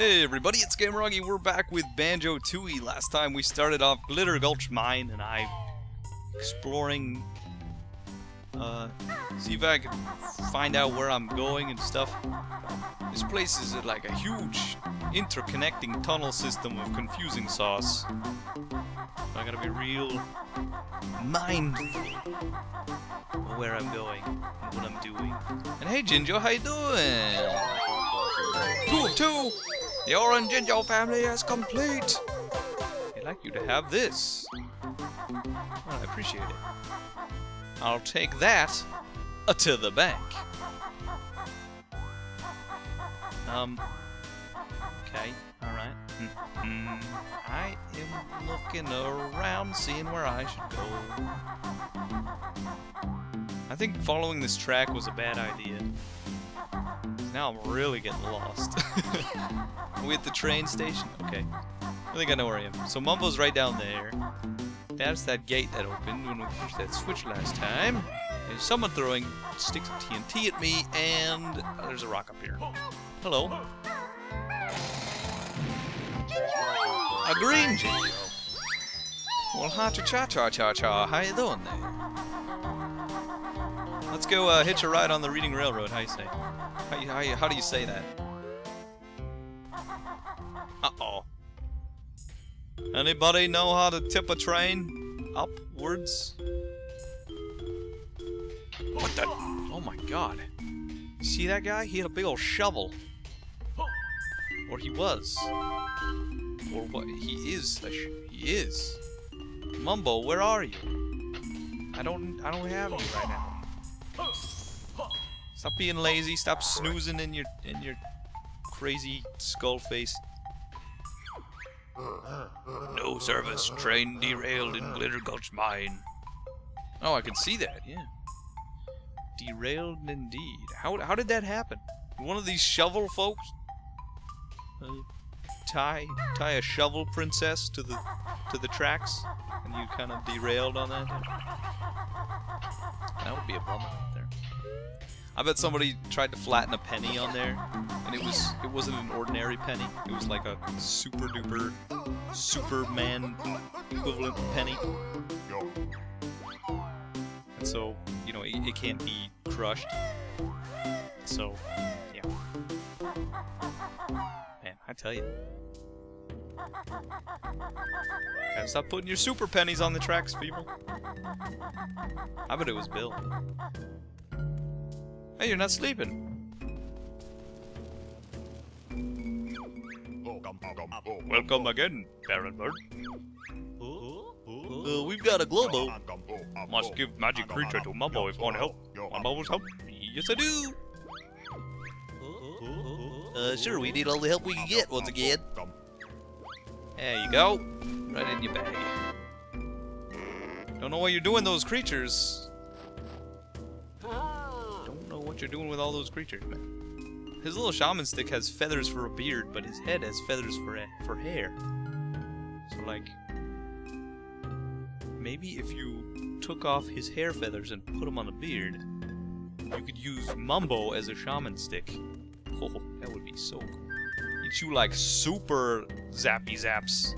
Hey everybody, it's Gameragi. We're back with Banjo-Tooie. Last time we started off Glitter Gulch Mine, and I'm exploring... see if I can find out where I'm going and stuff. This place is like a huge interconnecting tunnel system of confusing sauce. I gotta be real mindful of where I'm going and what I'm doing. And hey Jinjo, how you doing? Two! The orange Jinjo family is complete! I'd like you to have this. Well, I appreciate it. I'll take that to the bank. Okay, alright. I am looking around, seeing where I should go. I think following this track was a bad idea. Now I'm really getting lost. Are we at the train station? Okay. I think I know where I am. So Mumbo's right down there. That's that gate that opened when we pushed that switch last time. There's someone throwing sticks of TNT at me, and there's a rock up here. Hello. A green Jinjo. Well, ha-cha-cha-cha-cha-cha. How you doing there? Let's go hitch a ride on the Reading Railroad. How you say? How do you say that? Uh-oh. Anybody know how to tip a train upwards? What the? Oh my god. See that guy? He had a big old shovel. Or he was. Or what? He is. He is. Mumbo, where are you? I don't have you right now. Stop being lazy. Stop snoozing in your crazy skull face. No service. Train derailed in Glitter Gulch Mine. Oh, I can see that, yeah. Derailed indeed. How did that happen? One of these shovel folks? Tie a shovel princess to the tracks? And you kind of derailed on that? That would be a bummer right there. I bet somebody tried to flatten a penny on there, and it wasn't an ordinary penny. It was like a super duper Superman equivalent penny. And so, you know, it can't be crushed. So, yeah. Man, I tell you. Gotta stop putting your super pennies on the tracks, people. I bet it was Bill. Hey, you're not sleeping. Welcome again, Baron Bird. We've got a Globo. Must give magic creature to Mumbo if want help. Want Mumbo's help? Yes, I do. Sure, we need all the help we can get once again. There you go. Right in your bag. Don't know what you're doing, those creatures. You're doing with all those creatures, man. His little shaman stick has feathers for a beard, but his head has feathers for hair. So, like, maybe if you took off his hair feathers and put them on the beard, you could use Mumbo as a shaman stick. Oh, that would be so cool. You chew like super zappy zaps.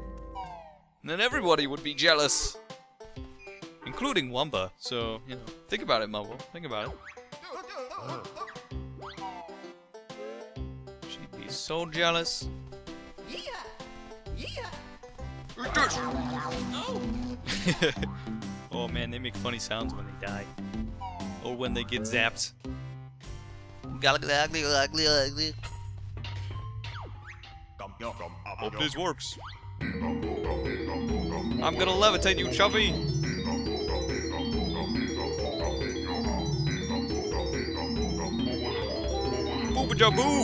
And then everybody would be jealous. Including Wumba. So, you know, think about it, Mumbo. Think about it. She'd be so jealous. Yeah, yeah. Oh. Oh man, they make funny sounds when they die, or when they get zapped. Ugly. Hope this works. I'm gonna levitate you, Chubby. Jaboo.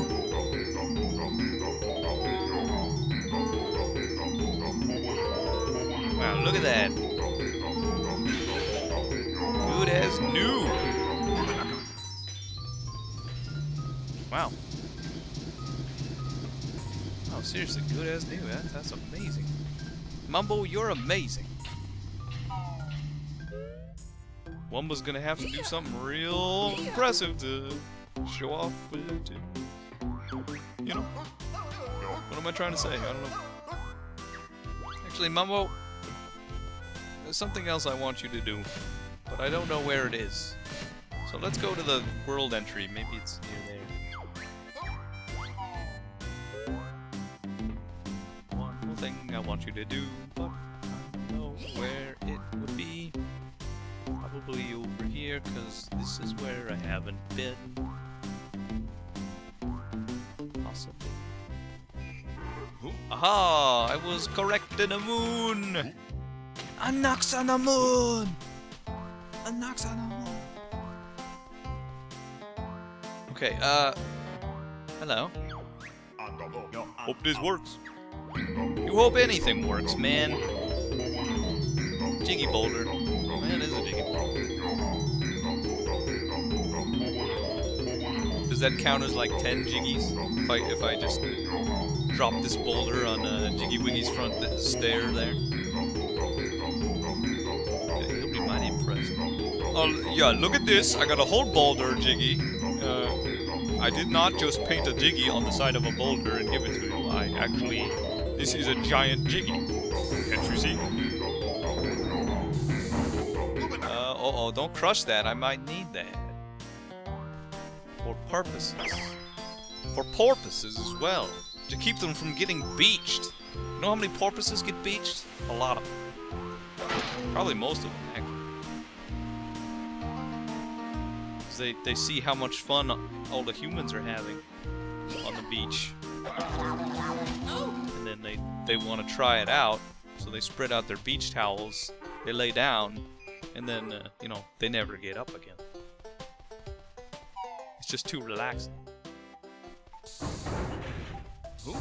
Wow, look at that. Good as new. Wow. Oh, seriously, good as new. That's amazing. Mumbo, you're amazing. Wumba's gonna have to do something real impressive to show off, you know, what What am I trying to say? I don't know. Actually, Mumbo, there's something else I want you to do, but I don't know where it is. So let's go to the world entry. Maybe it's near there. One thing I want you to do, but I don't know where it would be. Probably over here, because this is where I haven't been. Possibly. Aha! I was correct in a moon! A knocks on a moon! A knocks on a moon! Okay, hello. Hope this works. You hope anything works, man. Jiggy boulder. Man, is a Jiggy boulder. Does that count as like 10 Jiggies? If I just drop this boulder on Jiggy Wiggy's front stair there? Okay, he'll be mighty impressed. Oh, yeah, look at this. I got a whole boulder, Jiggy. I did not just paint a Jiggy on the side of a boulder and give it to you. I actually... This is a giant Jiggy. Can't you see? Uh-oh, don't crush that. I might need that. For purposes. For porpoises as well. To keep them from getting beached. You know how many porpoises get beached? A lot of them. Probably most of them, actually. They see how much fun all the humans are having on the beach. And then they want to try it out, so they spread out their beach towels, they lay down, and then, you know, they never get up again. It's just too relaxing. Ooh.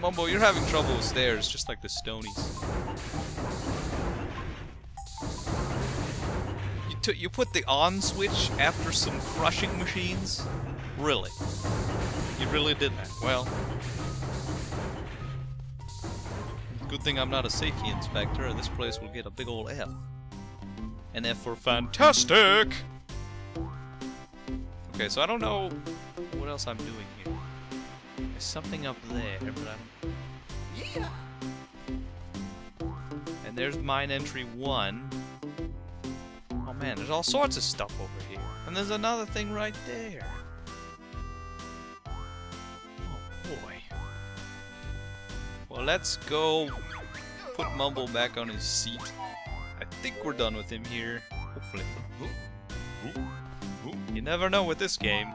Mumbo, you're having trouble with stairs, just like the Stonies. You put the on switch after some crushing machines? Really? You really did that? Well... Good thing I'm not a safety inspector, or this place will get a big old F. An F for fantastic! Okay, so I don't know what else I'm doing here. There's something up there, but I'm... Yeah. And there's mine entry 1. Man, there's all sorts of stuff over here. And there's another thing right there. Oh, boy. Well, let's go put Mumbo back on his seat. I think we're done with him here. Hopefully. You never know with this game.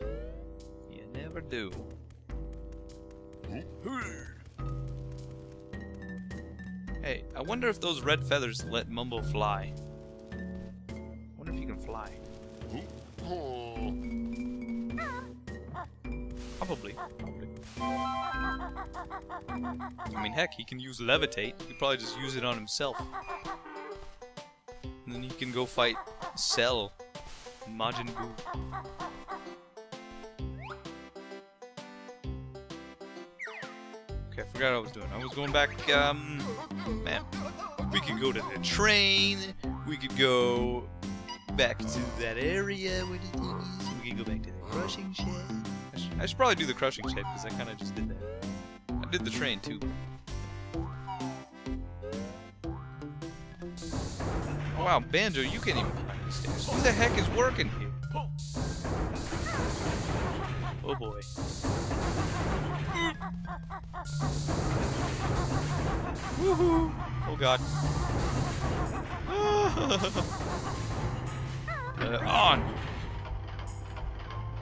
You never do. Hey, I wonder if those red feathers let Mumbo fly. Fly. Probably. I mean, heck, he can use levitate. He could probably just use it on himself. And then he can go fight Cell, Majin Buu. Okay, I forgot what I was doing. I was going back, man. We could go to the train. We could go... back to that area where the thing is. We can go back to the crushing shed. I should probably do the crushing shed because I kind of just did that. I did the train too. Oh, wow, Banjo, you can't even climb these stairs. Who the heck is working here? Oh boy. Woohoo! Oh god. On.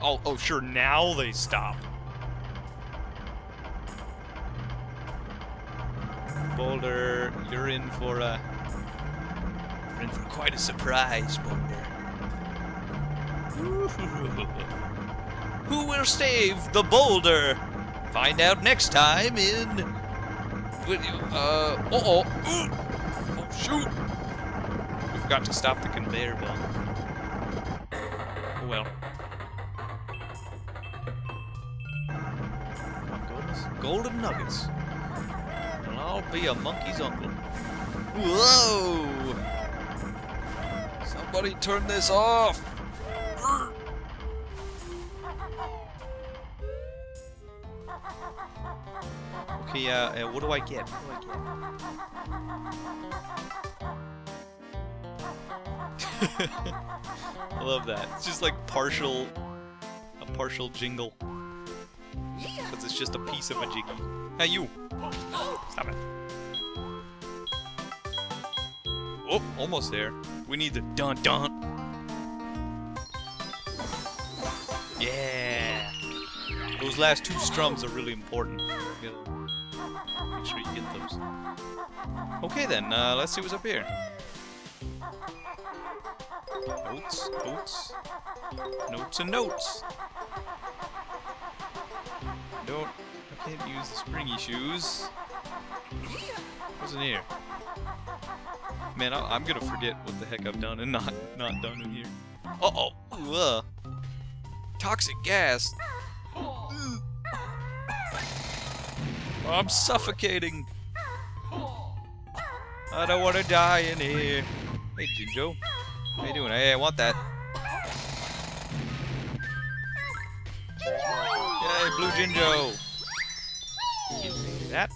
Oh, sure, now they stop. Boulder, you're in for quite a surprise, Boulder. Who will save the boulder? Find out next time in oh shoot! We forgot to stop the conveyor belt. Well. Golden nuggets. And I'll be a monkey's uncle. Whoa! Somebody turn this off! Okay, what do I get? What do I get? I love that. It's just like a partial jingle. Because it's just a piece of a jiggy. Hey, you! Stop it. Oh, almost there. We need the dun-dun. Yeah! Those last two strums are really important. You gotta make sure you get those. Okay then, let's see what's up here. Notes, notes. Notes and notes. I can't use the springy shoes. What's in here? Man, I'm gonna forget what the heck I've done and not done in here. Uh-oh! Toxic gas! I'm suffocating! I don't want to die in here! Hey, Jinjo. How you doing? Hey, I want that. Yay, Blue Jinjo! That.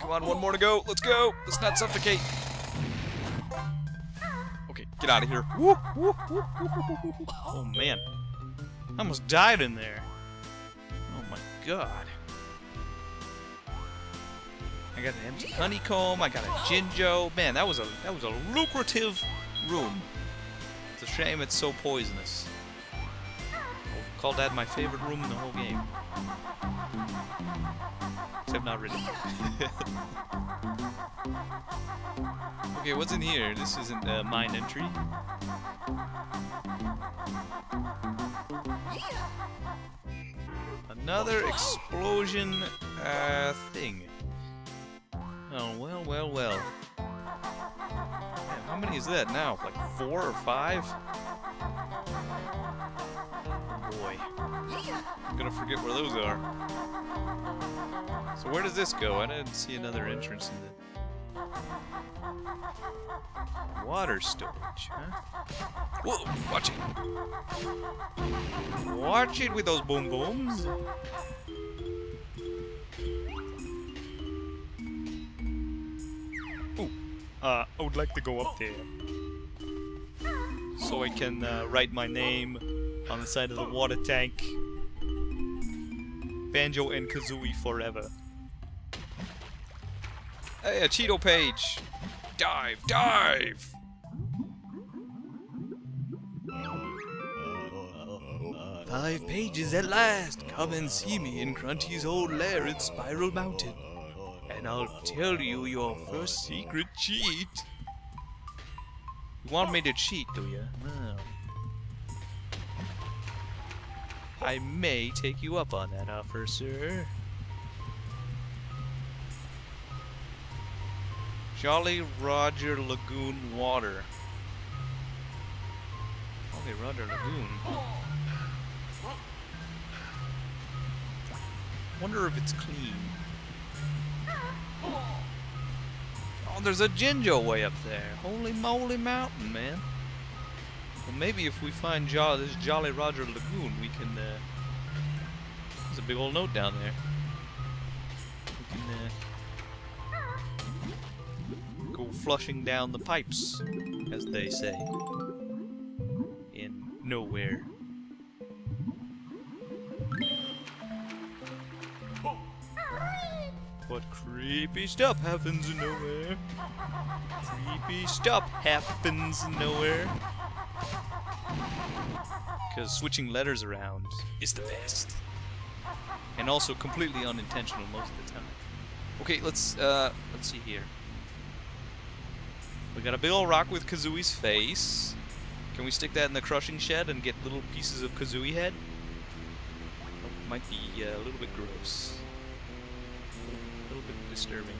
Come on, one more to go. Let's go. Let's not suffocate. Okay, get out of here. Oh man, I almost died in there. Oh my god. I got an empty honeycomb. I got a Jinjo. Man, that was a lucrative room. It's a shame it's so poisonous. Call that my favorite room in the whole game. Except not really. Okay, what's in here? This isn't a mine entry. Another explosion thing. Oh, well, well, well. Man, how many is that now? Like 4 or 5? Boy. I'm gonna forget where those are. So where does this go? I didn't see another entrance in it. Water storage, huh? Whoa! Watch it! Watch it with those boom booms! Ooh! I would like to go up there. So I can write my name on the side of the water tank. Banjo and Kazooie forever. Hey, a Cheato page! Dive! Dive! Five pages at last! Come and see me in Grunty's old lair in Spiral Mountain. And I'll tell you your first secret cheat. You want me to cheat, do ya? No. I may take you up on that offer, sir. Jolly Roger Lagoon water. Jolly Roger Lagoon. Wonder if it's clean. Oh, there's a Jinjo way up there. Holy moly mountain, man. Well, maybe if we find this Jolly Roger Lagoon, we can, there's a big old note down there. We can, go flushing down the pipes, as they say. In nowhere. But creepy stuff happens in nowhere. Creepy stuff happens in nowhere. Because switching letters around is the best. And also completely unintentional most of the time. Okay, let's see here. We got a big old rock with Kazooie's face. Can we stick that in the crushing shed and get little pieces of Kazooie head? That might be a little bit gross. A little bit disturbing.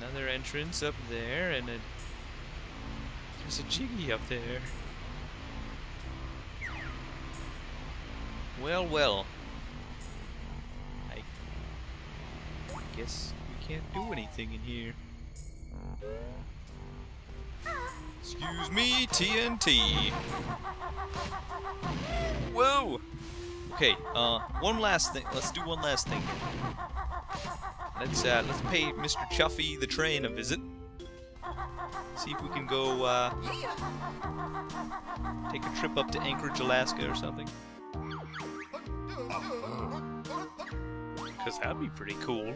Another entrance up there and there's a Jiggy up there. Well, well. I guess we can't do anything in here. Excuse me, TNT. Whoa! Okay, one last thing. Let's do one last thing. Let's pay Mr. Chuffy the train a visit. See if we can go take a trip up to Anchorage, Alaska or something. Because that'd be pretty cool.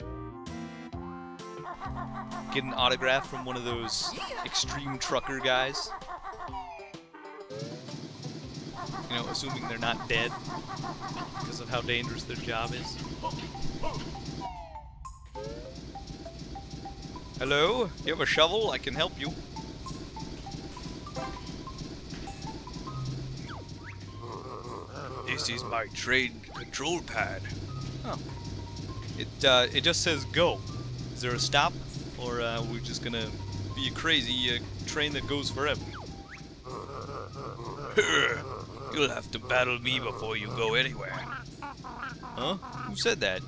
Get an autograph from one of those extreme trucker guys. You know, assuming they're not dead because of how dangerous their job is. Hello? You have a shovel? I can help you. This is my train control pad. Oh. It just says go. Is there a stop? Or we're just gonna be a crazy train that goes forever? You'll have to battle me before you go anywhere. Huh? Who said that?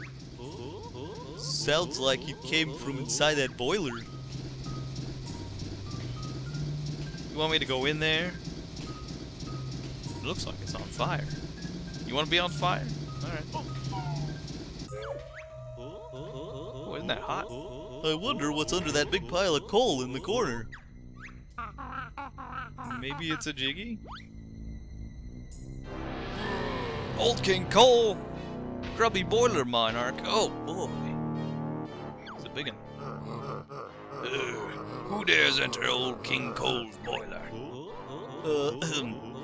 Sounds like it came from inside that boiler. You want me to go in there? It looks like it's on fire. You want to be on fire? Alright. Oh, isn't that hot? I wonder what's under that big pile of coal in the corner. Maybe it's a Jiggy? Old King Cole! Grubby Boiler Monarch. Oh boy. It's a big one. Who dares enter Old King Cole's boiler?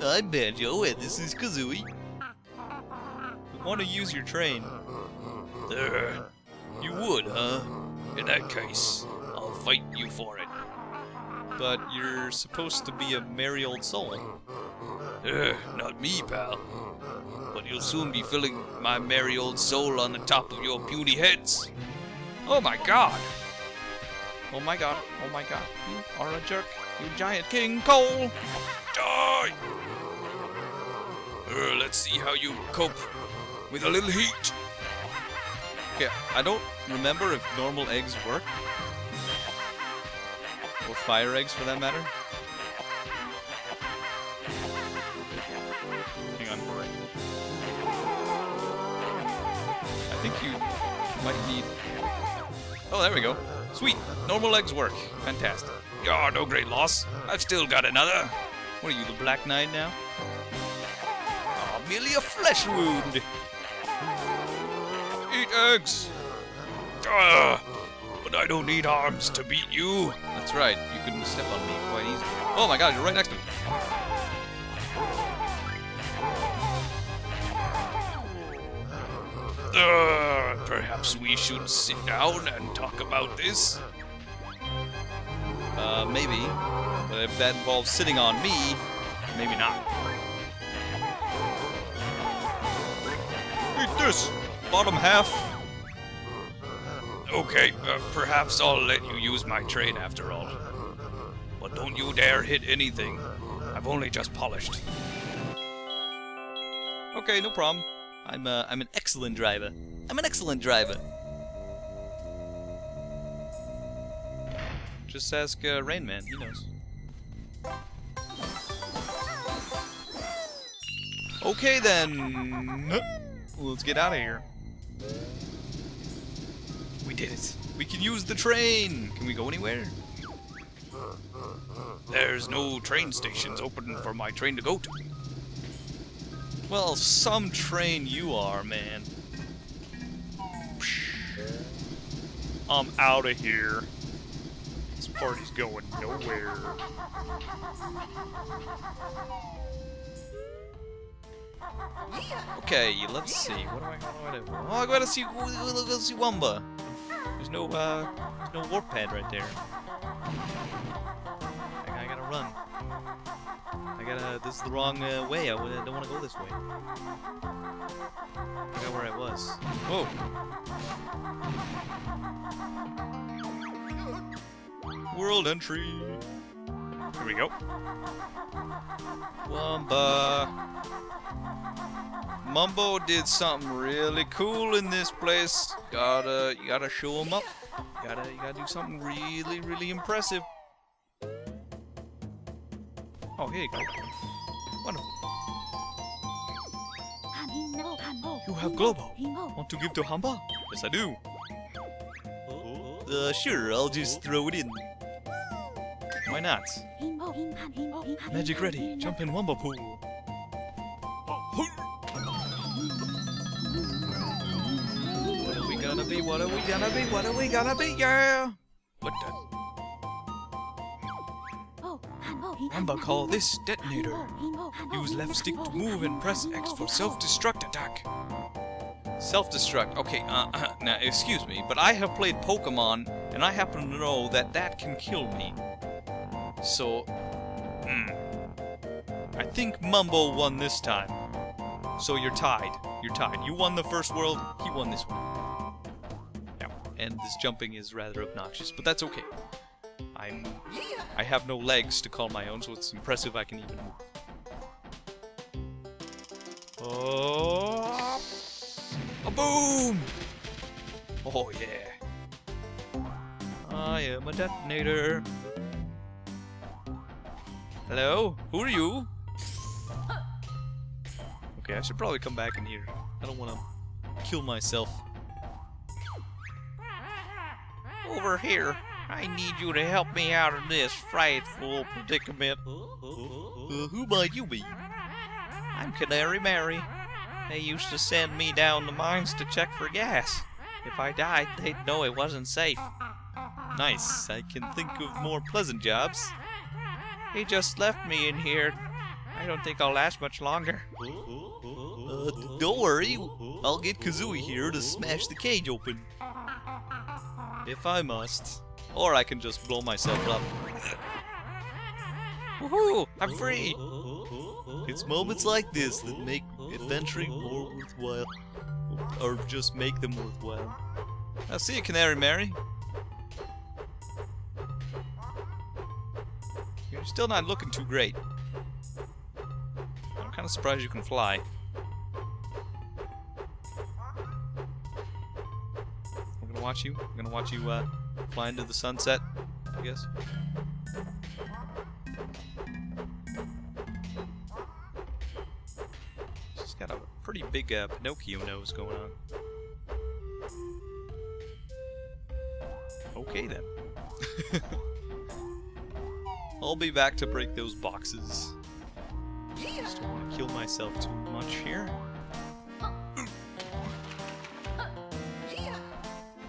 I'm Banjo and this is Kazooie. You want to use your train? You would, huh? In that case, I'll fight you for it. But you're supposed to be a merry old soul. Not me, pal. But you'll soon be filling my merry old soul on the top of your puny heads. Oh my god! Oh my god, oh my god. You are a jerk, you giant King Cole! Die! Let's see how you cope with a little heat. Okay, I don't remember if normal eggs work. Or fire eggs for that matter. I think you might need... Oh, there we go. Sweet. Normal legs work. Fantastic. Yaw, no great loss. I've still got another. What are you, the Black Knight now? Oh, merely a flesh wound. Eat eggs. But I don't need arms to beat you. That's right. You can step on me quite easily. Oh my god, you're right next to me. Perhaps we should sit down and talk about this? Maybe. But if that involves sitting on me, maybe not. Eat this! Bottom half! Okay, perhaps I'll let you use my train after all. But don't you dare hit anything. I've only just polished. Okay, no problem. I'm an excellent driver. I'm an excellent driver. Just ask Rain Man, he knows. Okay then. Let's get out of here. We did it. We can use the train. Can we go anywhere? There's no train stations open for my train to go to. Well, some train you are, man. I'm out of here. This party's going nowhere. Okay, let's see. What do I do? Oh, I gotta see. Go see Wumba. There's no warp pad right there. I gotta run. This is the wrong way. I don't want to go this way. I forgot where I was. Whoa! World entry! Here we go. Wumba! Mumbo did something really cool in this place. You gotta show him up. You gotta do something really, really impressive. Oh, here you go. Wonderful. You have Globo. Want to give to Humba? Yes, I do. Sure, I'll just throw it in. Why not? Magic ready. Jump in Wumba pool. What are we gonna be? What are we gonna be? What are we gonna be? Yeah! What the? Wumba, call this detonator. Use left stick to move and press X for self-destruct attack. Self-destruct. Okay, now excuse me, but I have played Pokemon, and I happen to know that that can kill me. So, I think Mumbo won this time. So you're tied. You're tied. You won the first world, he won this one. Yeah, and this jumping is rather obnoxious, but that's okay. I have no legs to call my own, so it's impressive I can even move. Oh, a boom! Oh yeah! I am a detonator. Hello? Who are you? Okay, I should probably come back in here. I don't want to kill myself. Over here! I need you to help me out of this frightful predicament. Who might you be? I'm Canary Mary. They used to send me down the mines to check for gas. If I died, they'd know it wasn't safe. Nice. I can think of more pleasant jobs. He just left me in here. I don't think I'll last much longer. Don't worry. I'll get Kazooie here to smash the cage open. If I must. Or I can just blow myself up. Woohoo! I'm free! It's moments like this that make adventuring more worthwhile. Or just make them worthwhile. Now see you, Canary Mary. You're still not looking too great. I'm kind of surprised you can fly. I'm gonna watch you. I'm gonna watch you, fly into the sunset, I guess. She's got a pretty big Pinocchio nose going on. Okay then. I'll be back to break those boxes. Just don't want to kill myself too much here.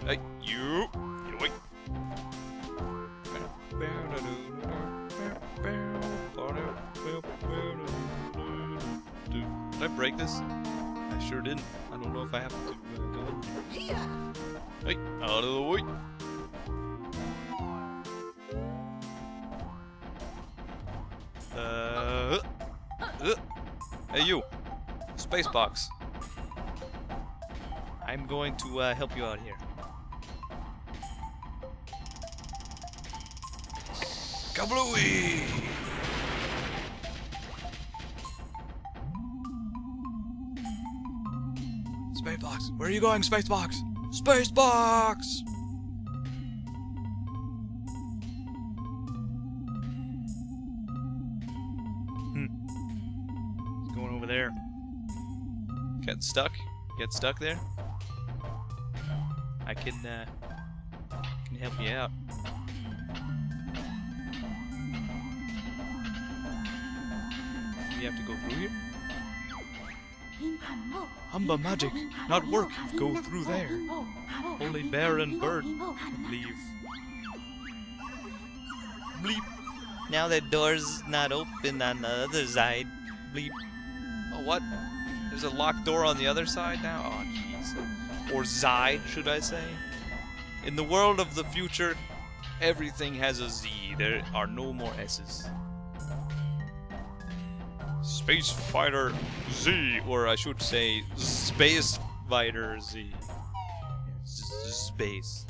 Hey, you! Get away! Did I break this? I sure didn't. I don't know if I have to go in here. Hey, out of the way! Hey you! Spacebox! I'm going to help you out here. Kablooey! Spacebox! Where are you going, Spacebox? Spacebox! Stuck? Get stuck there? I can help you out. We have to go through here? Humba magic, not work, go through there. Only Baron Bird can leave. Bleep. Now the door's not open on the other side. Bleep. Oh, what? There's a locked door on the other side now? Oh, jeez. Or Zai, should I say? In the world of the future, everything has a Z. There are no more S's. Space Fighter Z, or I should say Space Fighter Z. Space.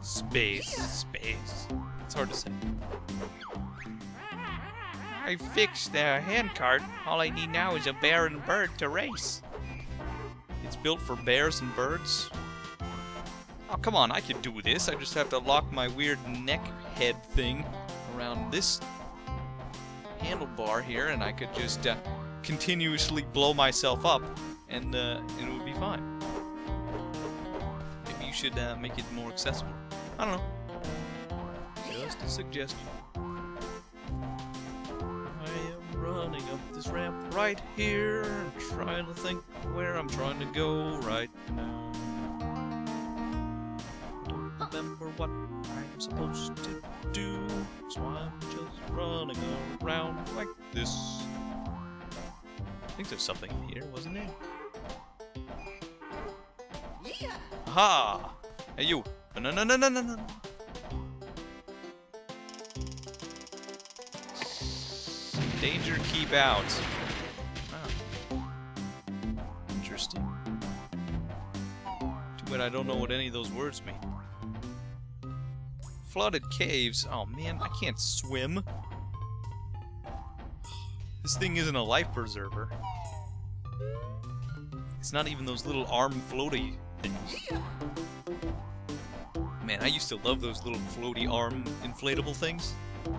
Space. Space. It's hard to say. I fixed the handcart. All I need now is a bear and bird to race. It's built for bears and birds. Oh, come on, I can do this. I just have to lock my weird neck head thing around this handlebar here, and I could just continuously blow myself up and it would be fine. Maybe you should make it more accessible. I don't know. Just a suggestion. I am running up this ramp right here. I'm trying to think where I'm trying to go right now. Remember what I'm supposed to do, so I'm just running around like this. I think there's something in here, wasn't there? Yeah. Aha! Hey you! No no no no no no! Danger, keep out. Wow. Interesting. Too bad I don't know what any of those words mean. Flooded caves. Oh man, I can't swim. This thing isn't a life preserver. It's not even those little arm floaty things. Man, I used to love those little floaty arm inflatable things. You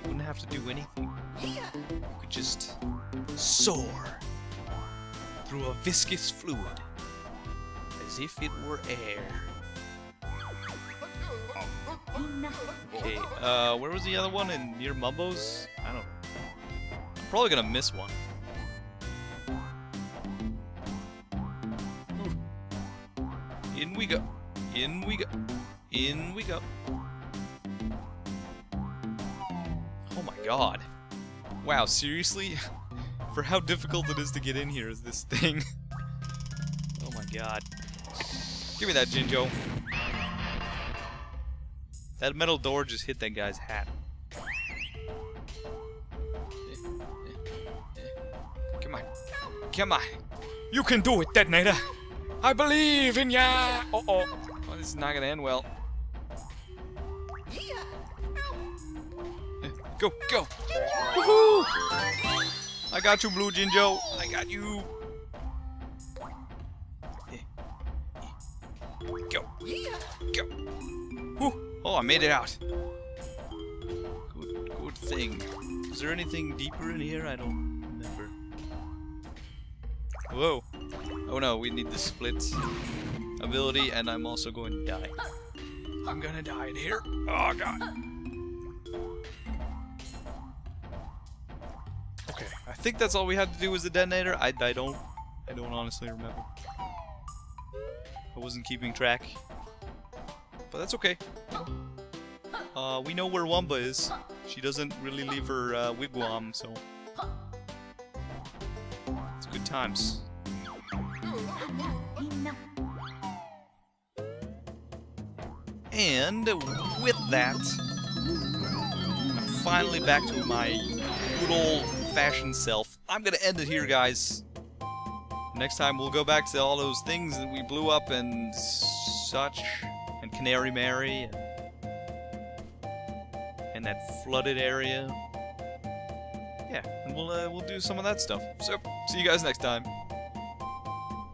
wouldn't have to do anything. You could just soar through a viscous fluid as if it were air. Okay, where was the other one? In near Mumbo's? I don't know. I'm probably gonna miss one. In we go. In we go. In we go. Oh my god. Wow, seriously? For how difficult it is to get in here is this thing. Oh my god. Give me that, Jinjo. That metal door just hit that guy's hat. Come on. Come on. You can do it, Detonator. I believe in ya. Uh-oh. Oh, this is not gonna end well. Go, go. Woohoo! I got you, Blue Jinjo. I got you. Go. Go. Woo. Oh, I made it out. Good thing. Is there anything deeper in here? I don't remember. Whoa. Oh no, we need the split ability, and I'm also going to die. I'm gonna die in here. Oh god. Okay, I think that's all we had to do was the detonator. I don't honestly remember. I wasn't keeping track. But that's okay. We know where Wumba is. She doesn't really leave her wigwam, so it's good times. And with that, I'm finally back to my good old-fashioned self. I'm gonna end it here, guys. Next time we'll go back to all those things that we blew up and such. And Canary Mary, and that flooded area. Yeah, and we'll do some of that stuff. So, see you guys next time.